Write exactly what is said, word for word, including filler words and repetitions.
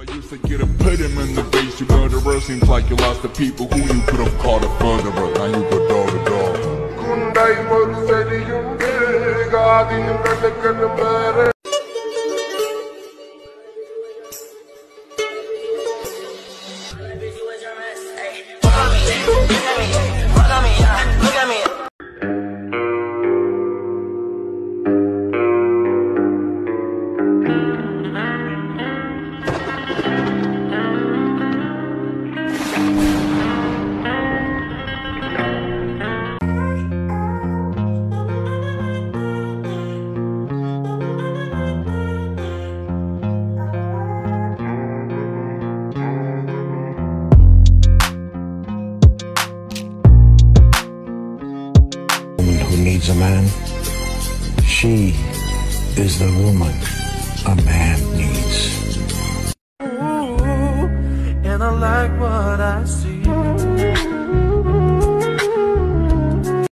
I used to get a put him in the face, you murderer. Seems like you lost the people who you could have called a murderer. Now you go door to door. Kundai moru seri yunde, gaadi nindale kanbare. Needs a man, she is the woman a man needs. Ooh, and I like what I see.